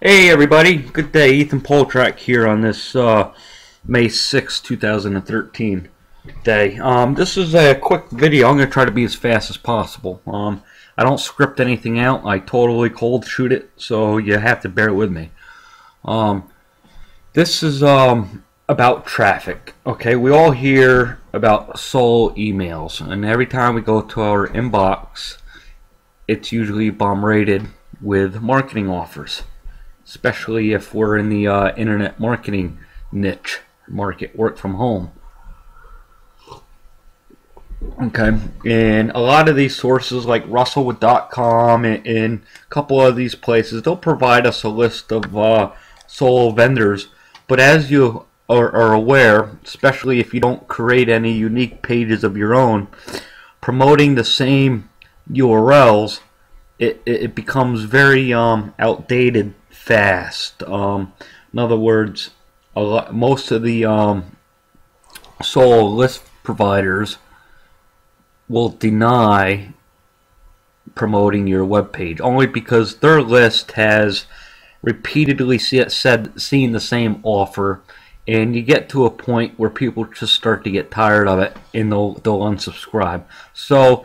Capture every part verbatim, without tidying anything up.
Hey everybody, good day. Ethan Poltrack here on this uh, May sixth two thousand thirteen day. Um, this is a quick video. I'm going to try to be as fast as possible. Um, I don't script anything out. I totally cold shoot it, so you have to bear with me. Um, this is um, about traffic. Okay, we all hear about soul emails, and every time we go to our inbox, it's usually bombarded with marketing offers. Especially if we're in the uh, internet marketing niche market, work from home. Okay, and a lot of these sources like Russellwood dot com and, and a couple of these places, they'll provide us a list of uh, solo vendors. But as you are, are aware, especially if you don't create any unique pages of your own, promoting the same U R Ls, it, it becomes very um, outdated fast. Um, in other words, a lot, most of the um, solo list providers will deny promoting your web page only because their list has repeatedly see, said seen the same offer, and you get to a point where people just start to get tired of it and they'll they'll unsubscribe. So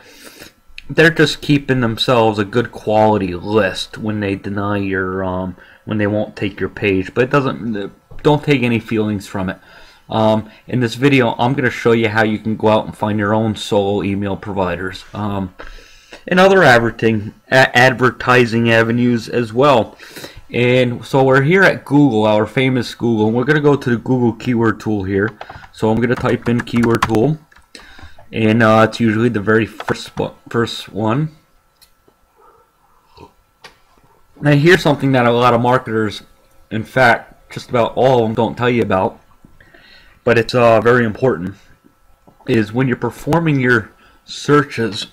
they're just keeping themselves a good quality list when they deny your um, when they won't take your page. But it doesn't don't take any feelings from it. Um, in this video, I'm going to show you how you can go out and find your own solo email providers um, and other advertising advertising avenues as well. And so we're here at Google, our famous Google, and we're going to go to the Google Keyword Tool here. So I'm going to type in Keyword Tool. And uh, it's usually the very first first one. Now, here's something that a lot of marketers, in fact, just about all of them, don't tell you about, but it's uh, very important. Is when you're performing your searches,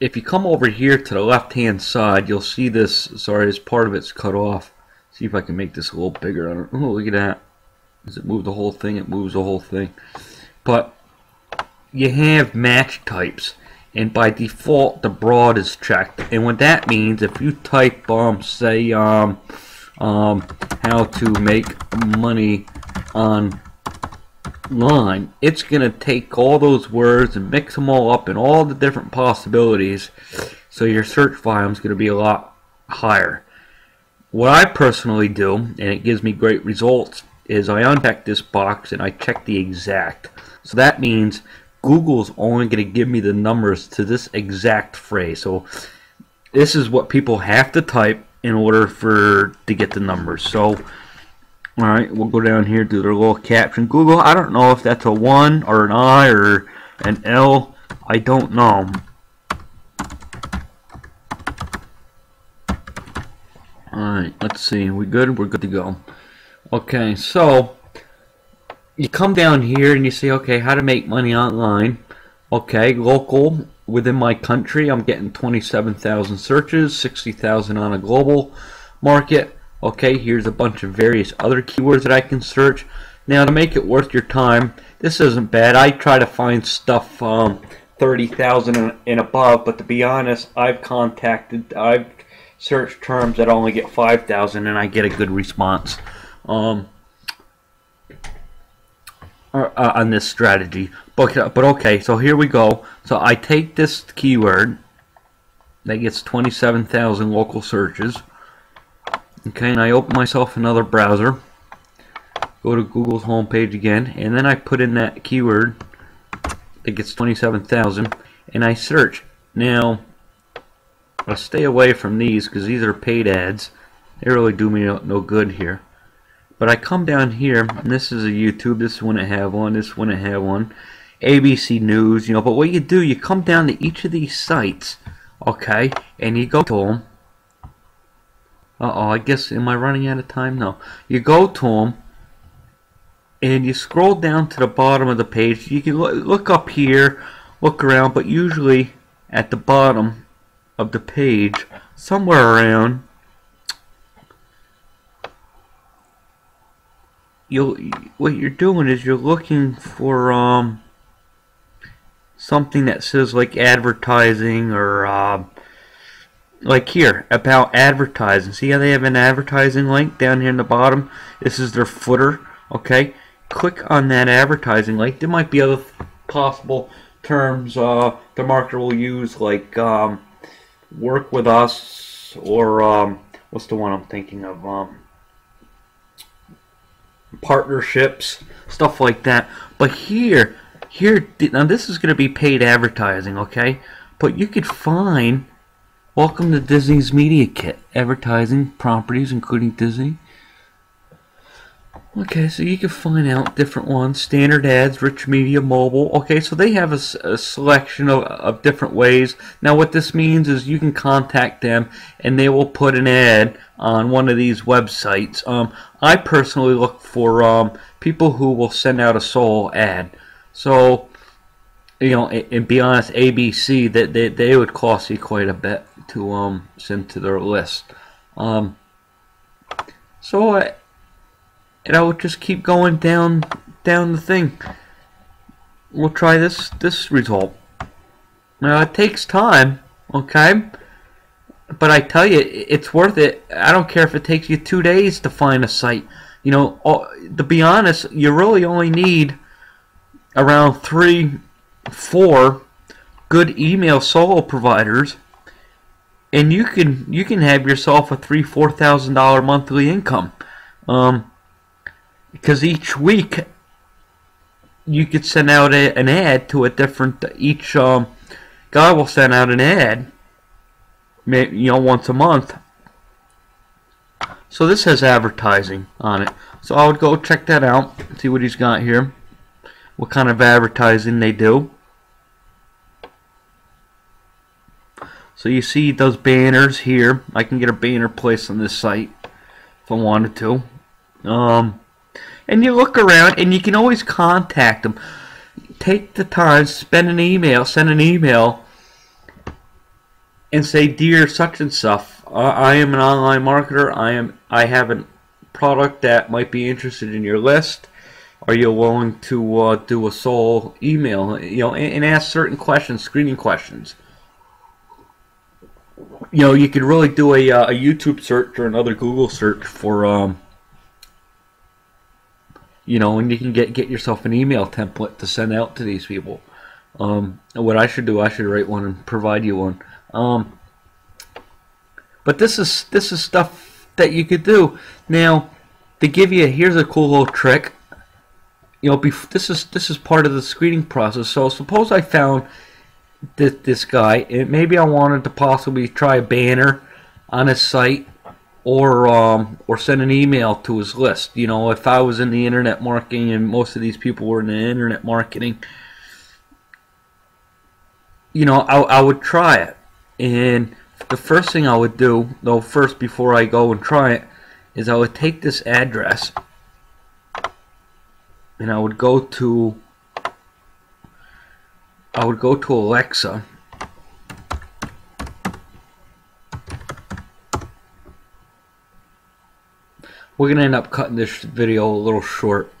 if you come over here to the left-hand side, you'll see this. Sorry, this part of it's cut off. See if I can make this a little bigger. I don't, oh, look at that! Does it move the whole thing? It moves the whole thing, but you have match types, and by default the broad is checked. And what that means, if you type um say um um how to make money online, it's gonna take all those words and mix them all up in all the different possibilities, so your search volume is gonna be a lot higher. What I personally do, and it gives me great results, is I uncheck this box and I check the exact. So that means Google's only going to give me the numbers to this exact phrase. So this is what people have to type in order for to get the numbers. So all right, we'll go down here, do their little caption. Google, I don't know if that's a one or an I or an L. I don't know. All right, let's see. We good? We're good to go. Okay, so you come down here and you say, okay, how to make money online. Okay, local, within my country, I'm getting twenty-seven thousand searches, sixty thousand on a global market. Okay, here's a bunch of various other keywords that I can search. Now, to make it worth your time, this isn't bad. I try to find stuff um, thirty thousand and above, but to be honest, I've contacted, I've searched terms that only get five thousand and I get a good response Um, Uh, on this strategy. But, but okay, so here we go. So I take this keyword that gets twenty-seven thousand local searches. Okay, and I open myself another browser, go to Google's homepage again, and then I put in that keyword that gets twenty-seven thousand and I search. Now, I'll stay away from these because these are paid ads. They really do me no, no good here. But I come down here, and this is a YouTube, this one I have on, this one I have on, A B C News, you know. But what you do, you come down to each of these sites, okay, and you go to them. Uh-oh, I guess, am I running out of time? No. You go to them, and you scroll down to the bottom of the page. You can look up here, look around, but usually at the bottom of the page, somewhere around, You'll, what you're doing is you're looking for um, something that says like advertising or uh, like here, about advertising. See how they have an advertising link down here in the bottom? This is their footer, okay? Click on that advertising link. There might be other possible terms uh, the marketer will use, like um, work with us, or um, what's the one I'm thinking of? Um, partnerships, stuff like that. But here, here, now this is going to be paid advertising, okay? But you could find Welcome to Disney's Media Kit, advertising properties including Disney. Okay, so you can find out different ones, standard ads, rich media, mobile. Okay, so they have a, a selection of, of different ways. Now what this means is you can contact them and they will put an ad on one of these websites. Um, I personally look for um, people who will send out a sole ad. So, you know, and, and be honest, A B C, that they, they, they would cost you quite a bit to um, send to their list. Um, so, I... And I will just keep going down, down the thing. We'll try this, this result. Now it takes time, okay? But I tell you, it's worth it. I don't care if it takes you two days to find a site. You know, all, to be honest, you really only need around three, four good email solo providers, and you can you can have yourself a three, four thousand dollar monthly income. Um. Because each week you could send out a, an ad to a different, each um, guy will send out an ad, maybe, you know, once a month. So this has advertising on it. So I would go check that out, see what he's got here, what kind of advertising they do. So you see those banners here. I can get a banner placed on this site if I wanted to. Um... And you look around, and you can always contact them. Take the time, spend an email, send an email, and say, "Dear such and stuff, uh, I am an online marketer. I am. I have a product that might be interested in your list. Are you willing to uh, do a sole email? You know, and, and ask certain questions, screening questions. You know, you could really do a uh, a YouTube search or another Google search for." Um, You know, and you can get get yourself an email template to send out to these people. Um, what I should do, I should write one and provide you one. Um, but this is this is stuff that you could do. Now, to give you, here's a cool little trick. You know, bef this is this is part of the screening process. So suppose I found this this guy, and maybe I wanted to possibly try a banner on his site. Or um, or send an email to his list. You know, if I was in the internet marketing, and most of these people were in the internet marketing, you know, I, I would try it. And the first thing I would do, though, first before I go and try it, is I would take this address, and I would go to I would go to Alexa. We're going to end up cutting this video a little short.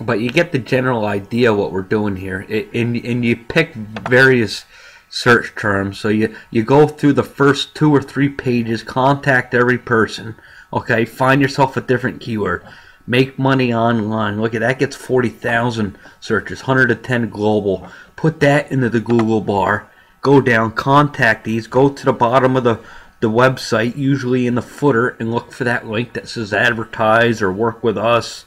But you get the general idea what we're doing here. It, and, and you pick various search terms. So you, you go through the first two or three pages, contact every person. Okay, find yourself a different keyword. Make money online. Look at that, gets forty thousand searches, one hundred ten global. Put that into the Google bar. Go down, contact these, go to the bottom of the the website, usually in the footer, and look for that link that says advertise or work with us,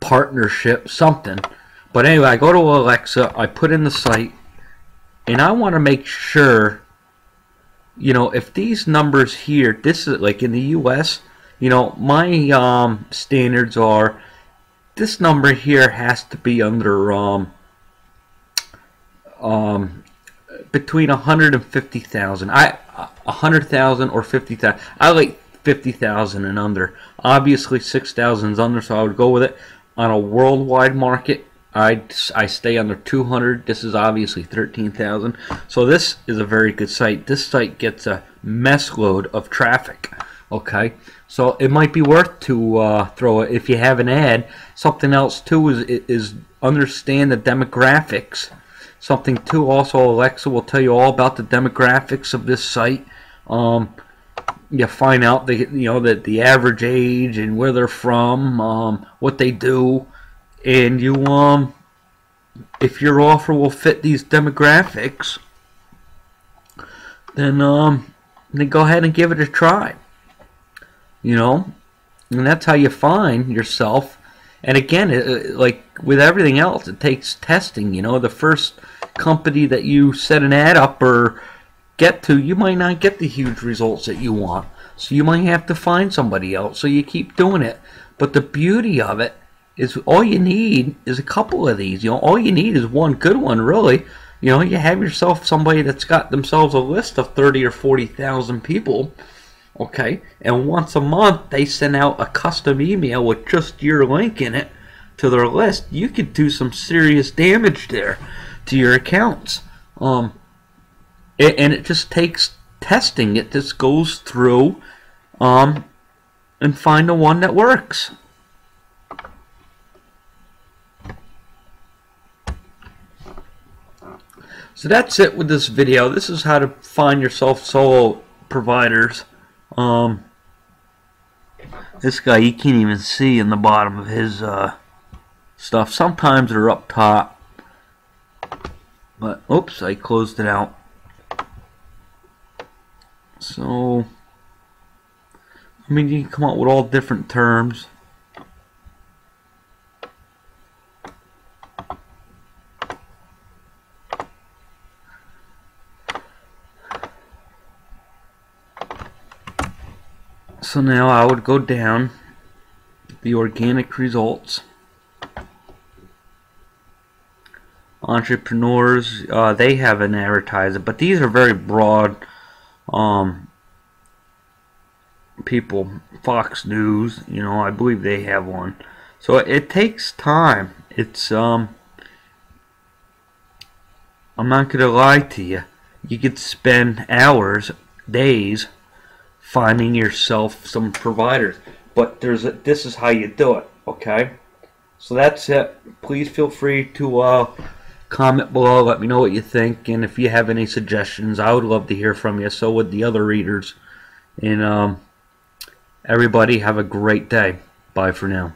partnership, something. But anyway, I go to Alexa, I put in the site, and I want to make sure, you know, if these numbers here, this is like in the U S, you know, my um, standards are this number here has to be under um, um, between one hundred and fifty thousand. I a hundred thousand or fifty thousand. I like fifty thousand and under. Obviously, six thousand is under, so I would go with it. On a worldwide market, I I stay under two hundred. This is obviously thirteen thousand. So this is a very good site. This site gets a mess load of traffic. Okay, so it might be worth to uh, throw it if you have an ad. Something else too is is understand the demographics. something too. Also, Alexa will tell you all about the demographics of this site. Um, you find out the you know that the average age and where they're from, um, what they do, and you um, if your offer will fit these demographics, then um, then go ahead and give it a try. You know, and that's how you find yourself. And again, it, like with everything else, it takes testing. You know, the first company that you set an ad up or get to, you might not get the huge results that you want. So you might have to find somebody else. So you keep doing it. But the beauty of it is all you need is a couple of these. You know, all you need is one good one, really. You know, you have yourself somebody that's got themselves a list of thirty or forty thousand people. Okay, and once a month they send out a custom email with just your link in it to their list. You could do some serious damage there to your accounts. Um, it, and it just takes testing. It just goes through um, and find the one that works. So that's it with this video. This is how to find yourself solo providers. Um, this guy, you can't even see in the bottom of his uh, stuff. Sometimes they're up top, but oops, I closed it out. So, I mean, you can come up with all different terms. So now I would go down the organic results. Entrepreneurs, uh, they have an advertiser, but these are very broad um, people. Fox News, you know, I believe they have one. So it takes time. It's um, I'm not gonna lie to you. You could spend hours, days, finding yourself some providers, but there's a, this is how you do it. Okay, so that's it. Please feel free to uh, comment below, let me know what you think, and if you have any suggestions, I would love to hear from you. So would the other readers, and um, everybody have a great day. Bye for now.